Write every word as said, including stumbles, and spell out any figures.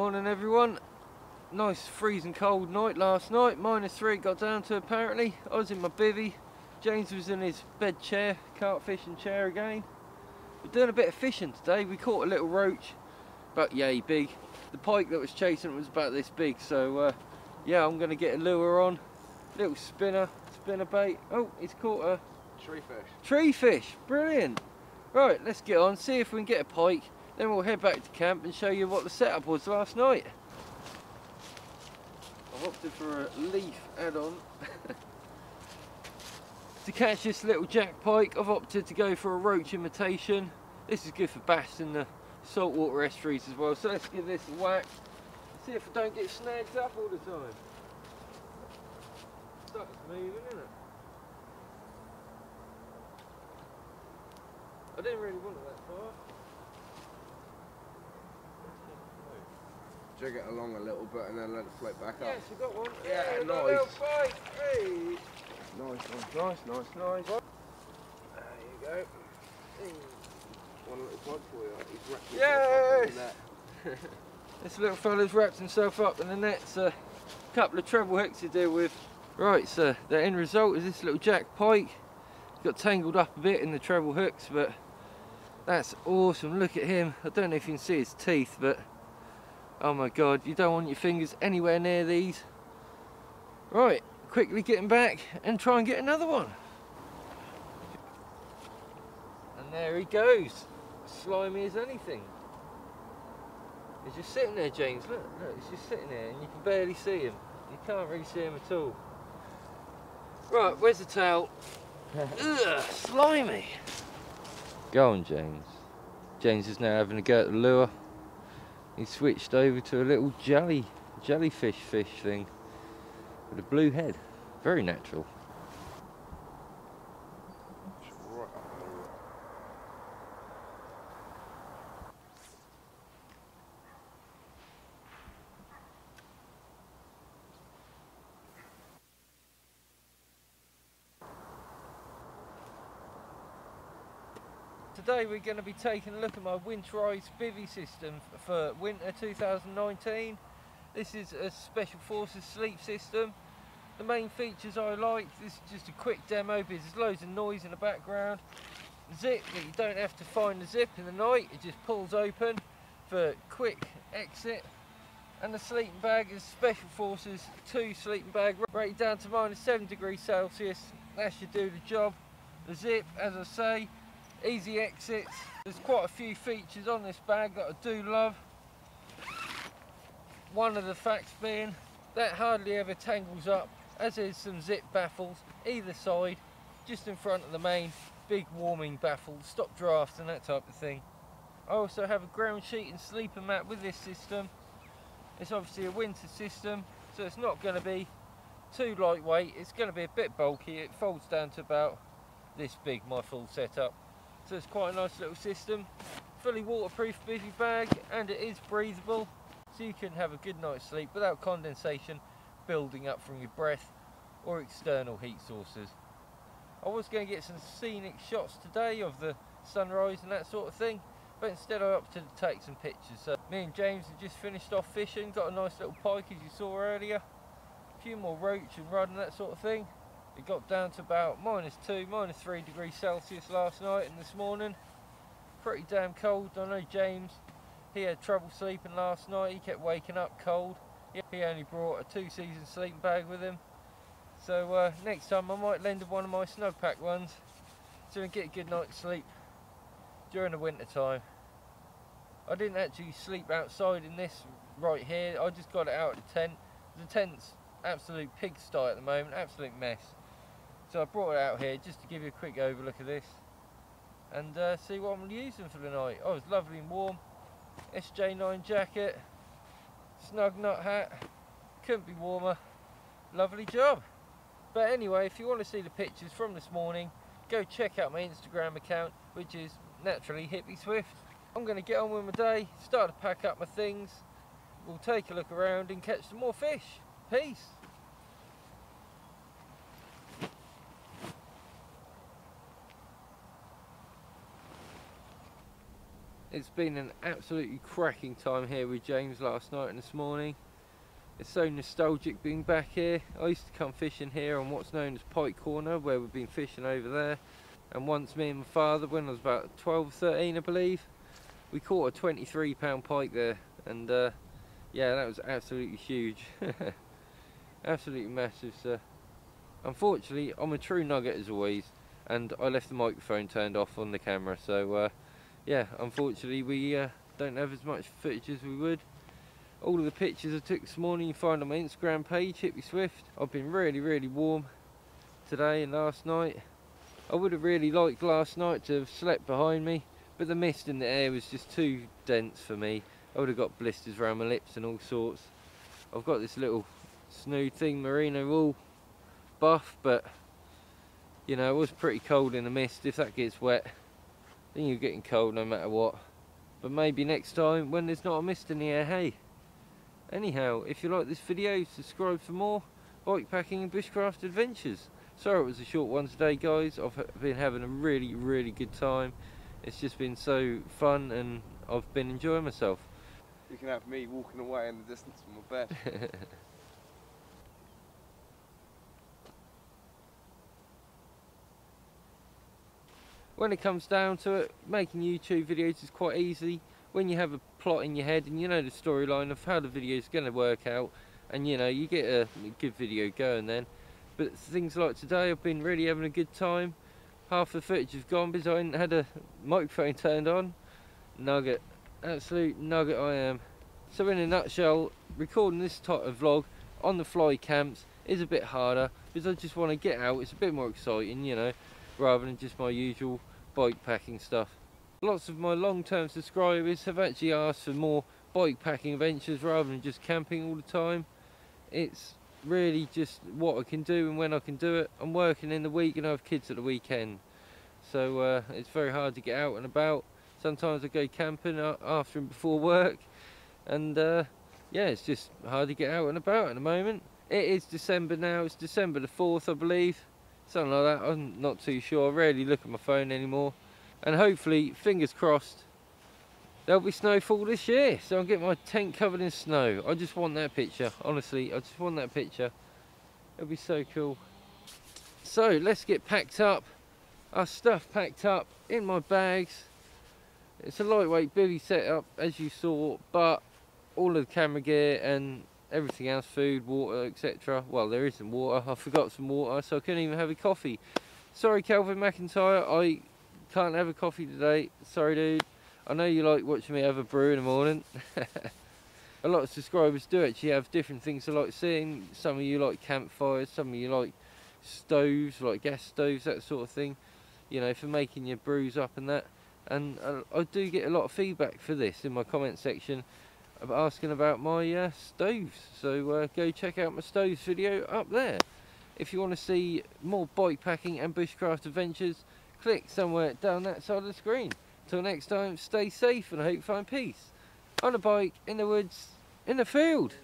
Morning everyone. Nice freezing cold night last night. Minus three got down to apparently. I was in my bivvy. James was in his bed chair, carp fishing chair again. We're doing a bit of fishing today. We caught a little roach, but yay big. The pike that was chasing it was about this big, so uh, yeah, I'm gonna get a lure on. Little spinner, spinner bait. Oh, he's caught a tree fish. Tree fish, brilliant. Right, let's get on, see if we can get a pike. Then we'll head back to camp and show you what the setup was last night. I've opted for a leaf add-on. To catch this little jack pike, I've opted to go for a roach imitation. This is good for bass in the saltwater estuaries as well. So let's give this a whack. See if I don't get snagged up all the time. Stuff's moving, isn't it? I didn't really want it that far. Jig it along a little bit and then let it float back up. Yes, you got one. Yeah, yeah, nice. Bike. Hey. Nice, nice, nice, nice, nice. There you go. Hey. One little bug for you. He's wrapped yes. himself up in the net. This little fella's wrapped himself up in the net's a couple of treble hooks to deal with. Right, so the end result is this little jack pike. Got tangled up a bit in the treble hooks, but that's awesome. Look at him. I don't know if you can see his teeth, but oh my god, you don't want your fingers anywhere near these. Right, quickly getting back and try and get another one. And there he goes, slimy as anything. He's just sitting there, James, look, look, he's just sitting there and you can barely see him. You can't really see him at all. Right, where's the tail? Ugh, slimy. Go on, James. James is now having a go at the lure. He switched over to a little jelly, jellyfish fish thing with a blue head. Very natural. Today we're going to be taking a look at my winterized bivvy system for winter two thousand nineteen. This is a special forces sleep system. The main features I like, this is just a quick demo because there's loads of noise in the background. Zip, that you don't have to find the zip in the night, it just pulls open for quick exit. And the sleeping bag is special forces two sleeping bag, rated down to minus seven degrees Celsius. That should do the job. The zip, as I say, easy exits. There's quite a few features on this bag that I do love. One of the facts being that hardly ever tangles up, as is some zip baffles either side, just in front of the main big warming baffle, stop drafts and that type of thing. I also have a ground sheet and sleeper mat with this system. It's obviously a winter system, so it's not going to be too lightweight. It's going to be a bit bulky. It folds down to about this big, my full setup. So it's quite a nice little system, fully waterproof bivvy bag, and it is breathable, so you can have a good night's sleep without condensation building up from your breath or external heat sources. I was going to get some scenic shots today of the sunrise and that sort of thing, but instead I opted to take some pictures. So me and James have just finished off fishing, got a nice little pike as you saw earlier, a few more roach and rudd and that sort of thing. It got down to about minus two, minus three degrees Celsius last night and this morning. Pretty damn cold. I know James, he had trouble sleeping last night. He kept waking up cold. He only brought a two-season sleeping bag with him. So uh, next time I might lend him one of my Snugpak ones so he can get a good night's sleep during the winter time. I didn't actually sleep outside in this right here. I just got it out of the tent. The tent's absolute pigsty at the moment, absolute mess. So I brought it out here just to give you a quick overlook of this and uh, see what I'm using for the night. Oh, it's lovely and warm. S J nine jacket, snug nut hat, couldn't be warmer. Lovely job. But anyway, if you want to see the pictures from this morning, go check out my Instagram account, which is naturally Hippy Swift. I'm going to get on with my day, start to pack up my things. We'll take a look around and catch some more fish. Peace. It's been an absolutely cracking time here with James last night and this morning. It's so nostalgic being back here. I used to come fishing here on what's known as Pike Corner, where we've been fishing over there. And once me and my father, when I was about twelve, thirteen I believe, we caught a twenty-three pound pike there. And uh, yeah, that was absolutely huge. Absolutely massive, sir. Unfortunately, I'm a true nugget as always, and I left the microphone turned off on the camera, so uh, yeah, unfortunately we uh, don't have as much footage as we would. All of the pictures I took this morning you find on my Instagram page, Hippy Swift. I've been really, really warm today and last night. I would have really liked last night to have slept behind me, but the mist in the air was just too dense for me. I would have got blisters around my lips and all sorts. I've got this little snood thing, merino wool buff, but you know, it was pretty cold in the mist. If that gets wet, then you're getting cold no matter what. But maybe next time when there's not a mist in the air, hey. Anyhow, if you like this video, subscribe for more bike packing and bushcraft adventures. Sorry it was a short one today, guys. I've been having a really, really good time. It's just been so fun and I've been enjoying myself. You can have me walking away in the distance from my bed. When it comes down to it, making YouTube videos is quite easy when you have a plot in your head and you know the storyline of how the video is going to work out, and you know, you get a good video going then. But things like today, I've been really having a good time. Half the footage has gone because I hadn't had a microphone turned on. Nugget, absolute nugget I am. So in a nutshell, recording this type of vlog on the fly cams is a bit harder because I just want to get out. It's a bit more exciting, you know, rather than just my usual bike packing stuff. Lots of my long-term subscribers have actually asked for more bike packing adventures rather than just camping all the time. It's really just what I can do and when I can do it. I'm working in the week and I have kids at the weekend, so uh, it's very hard to get out and about. Sometimes I go camping after and before work, and uh, yeah, it's just hard to get out and about at the moment. It is December now. It's December the fourth, I believe. Something like that, I'm not too sure. I rarely look at my phone anymore. And hopefully, fingers crossed, there'll be snowfall this year. So I'll get my tent covered in snow. I just want that picture, honestly. I just want that picture. It'll be so cool. So let's get packed up. Our stuff packed up in my bags. It's a lightweight bivvy setup, as you saw, but all of the camera gear and everything else, food, water, et cetera. Well, there isn't water. I forgot some water, so I couldn't even have a coffee. Sorry, Calvin McIntyre, I can't have a coffee today. Sorry, dude. I know you like watching me have a brew in the morning. A lot of subscribers do actually have different things I like seeing. Some of you like campfires, some of you like stoves, like gas stoves, that sort of thing, you know, for making your brews up and that. And I do get a lot of feedback for this in my comment section, asking about my uh, stoves, so uh, go check out my stoves video up there. If you want to see more bike packing and bushcraft adventures, click somewhere down that side of the screen. Till next time, stay safe and I hope you find peace on a bike, in the woods, in the field.